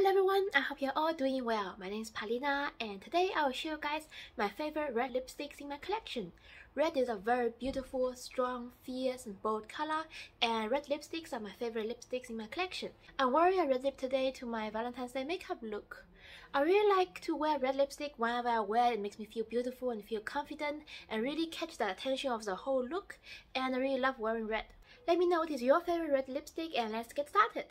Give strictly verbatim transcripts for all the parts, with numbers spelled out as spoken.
Hello everyone, I hope you're all doing well. My name is Palina and today I will show you guys my favorite red lipsticks in my collection. Red is a very beautiful, strong, fierce and bold color, and red lipsticks are my favorite lipsticks in my collection. I'm wearing a red lip today to my Valentine's Day makeup look. I really like to wear red lipstick. Whenever I wear it, it makes me feel beautiful and feel confident and really catch the attention of the whole look, and I really love wearing red. Let me know what is your favorite red lipstick and let's get started.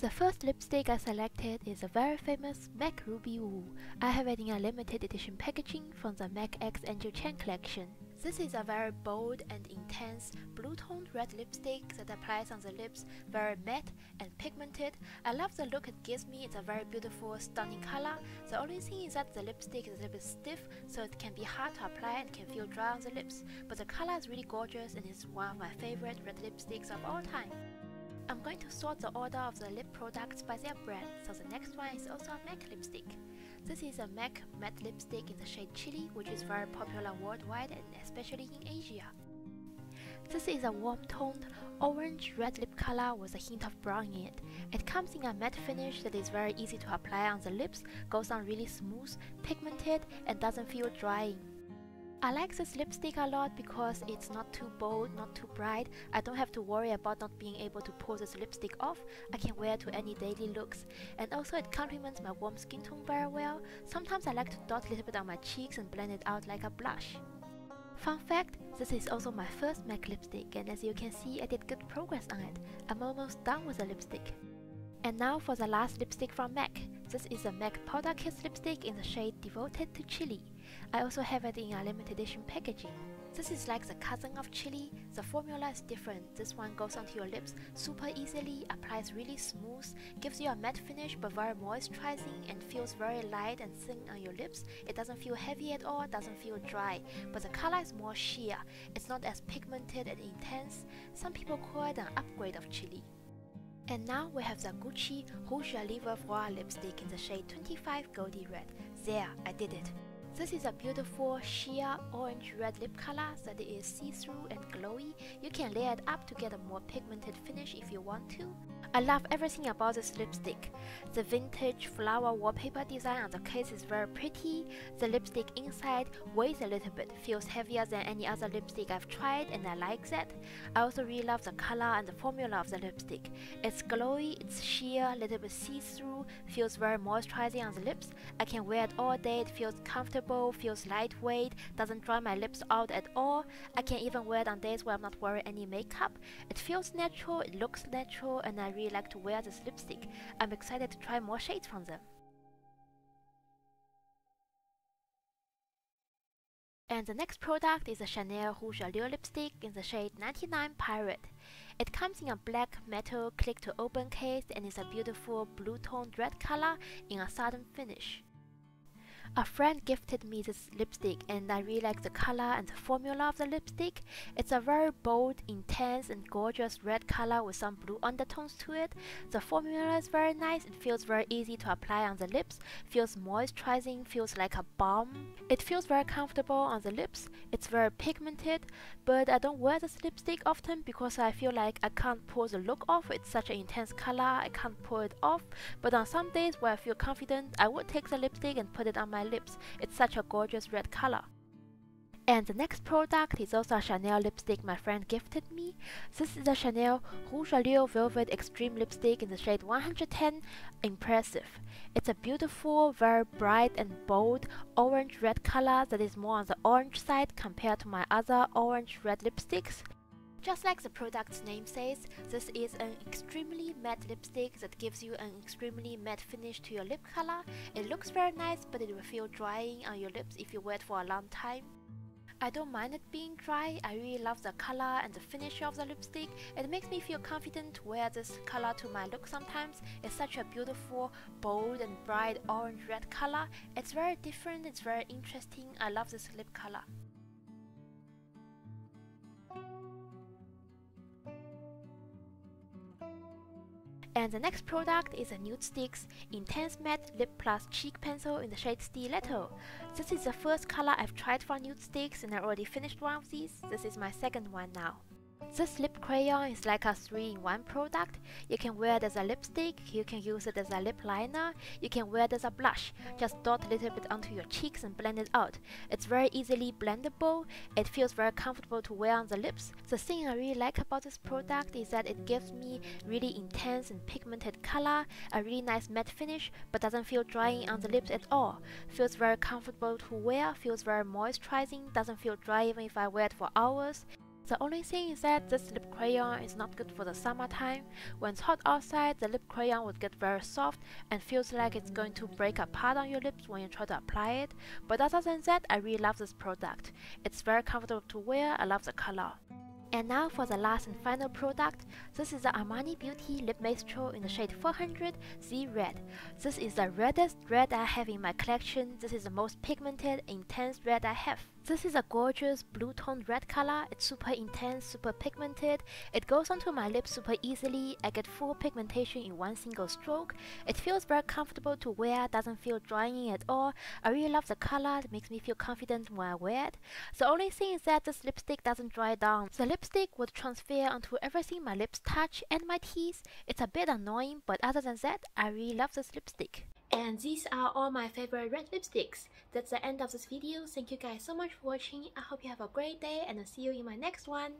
The first lipstick I selected is a very famous MAC Ruby Woo. I have it in a limited edition packaging from the MAC X Angel Chen collection. This is a very bold and intense blue-toned red lipstick that applies on the lips, very matte and pigmented. I love the look it gives me. It's a very beautiful, stunning color. The only thing is that the lipstick is a little bit stiff, so it can be hard to apply and can feel dry on the lips. But the color is really gorgeous and is one of my favorite red lipsticks of all time. I'm going to sort the order of the lip products by their brand, so the next one is also a MAC lipstick. This is a MAC matte lipstick in the shade Chili, which is very popular worldwide and especially in Asia. This is a warm-toned orange red lip color with a hint of brown in it. It comes in a matte finish that is very easy to apply on the lips, goes on really smooth, pigmented and doesn't feel drying. I like this lipstick a lot because it's not too bold, not too bright. I don't have to worry about not being able to pull this lipstick off. I can wear it to any daily looks. And also it complements my warm skin tone very well. Sometimes I like to dot a little bit on my cheeks and blend it out like a blush. Fun fact, this is also my first MAC lipstick, and as you can see I did good progress on it. I'm almost done with the lipstick. And now for the last lipstick from MAC. This is a MAC Powder Kiss lipstick in the shade Devoted to Chili. I also have it in a limited edition packaging. This is like the cousin of Chili. The formula is different. This one goes onto your lips super easily, applies really smooth, gives you a matte finish but very moisturizing and feels very light and thin on your lips. It doesn't feel heavy at all, doesn't feel dry, but the color is more sheer. It's not as pigmented and intense. Some people call it an upgrade of Chili. And now we have the Gucci Rouge Allure velvet lipstick in the shade twenty-five Goldie Red. There, I did it. This is a beautiful sheer orange red lip color that is see-through and glowy. You can layer it up to get a more pigmented finish if you want to. I love everything about this lipstick. The vintage flower wallpaper design on the case is very pretty. The lipstick inside weighs a little bit, feels heavier than any other lipstick I've tried, and I like that. I also really love the color and the formula of the lipstick. It's glowy, it's sheer, a little bit see-through, feels very moisturizing on the lips. I can wear it all day, it feels comfortable, feels lightweight, doesn't dry my lips out at all. I can even wear it on days where I'm not wearing any makeup. It feels natural, it looks natural, and I really I really like to wear this lipstick. I'm excited to try more shades from them. And the next product is a Chanel Rouge Allure lipstick in the shade ninety-nine Pirate. It comes in a black metal click to open case and is a beautiful blue-toned red color in a satin finish. A friend gifted me this lipstick and I really like the color and the formula of the lipstick. It's a very bold, intense and gorgeous red color with some blue undertones to it. The formula is very nice, it feels very easy to apply on the lips, feels moisturizing, feels like a balm. It feels very comfortable on the lips, it's very pigmented, but I don't wear this lipstick often because I feel like I can't pull the look off. It's such an intense color, I can't pull it off, but on some days where I feel confident, I would take the lipstick and put it on my lips. It's such a gorgeous red color. And the next product is also a Chanel lipstick my friend gifted me. This is a Chanel Rouge Allure Velvet Extreme lipstick in the shade one ten Impressive. It's a beautiful, very bright and bold orange red color that is more on the orange side compared to my other orange red lipsticks. Just like the product's name says, this is an extremely matte lipstick that gives you an extremely matte finish to your lip color. It looks very nice, but it will feel drying on your lips if you wear it for a long time. I don't mind it being dry. I really love the color and the finish of the lipstick. It makes me feel confident to wear this color to my look sometimes. It's such a beautiful, bold and bright orange red color. It's very different, it's very interesting. I love this lip color. And the next product is a Nudestix Intense Matte Lip Plus Cheek Pencil in the shade Stiletto. This is the first color I've tried for Nudestix and I already finished one of these. This is my second one now. This lip crayon is like a three in one product. You can wear it as a lipstick, you can use it as a lip liner, you can wear it as a blush. Just dot a little bit onto your cheeks and blend it out. It's very easily blendable, it feels very comfortable to wear on the lips. The thing I really like about this product is that it gives me really intense and pigmented color, a really nice matte finish, but doesn't feel drying on the lips at all. Feels very comfortable to wear, feels very moisturizing, doesn't feel dry even if I wear it for hours. The only thing is that this lip crayon is not good for the summertime. When it's hot outside, the lip crayon would get very soft and feels like it's going to break apart on your lips when you try to apply it. But other than that, I really love this product. It's very comfortable to wear, I love the color. And now for the last and final product, this is the Armani Beauty Lip Maestro in the shade four hundred Z Red. This is the reddest red I have in my collection. This is the most pigmented, intense red I have. This is a gorgeous blue-toned red color. It's super intense, super pigmented. It goes onto my lips super easily. I get full pigmentation in one single stroke. It feels very comfortable to wear, doesn't feel drying at all. I really love the color. It makes me feel confident when I wear it. The only thing is that this lipstick doesn't dry down. The lipstick would transfer onto everything my lips touch and my teeth. It's a bit annoying, but other than that, I really love this lipstick. And these are all my favorite red lipsticks. That's the end of this video. Thank you guys so much for watching. I hope you have a great day and I'll see you in my next one.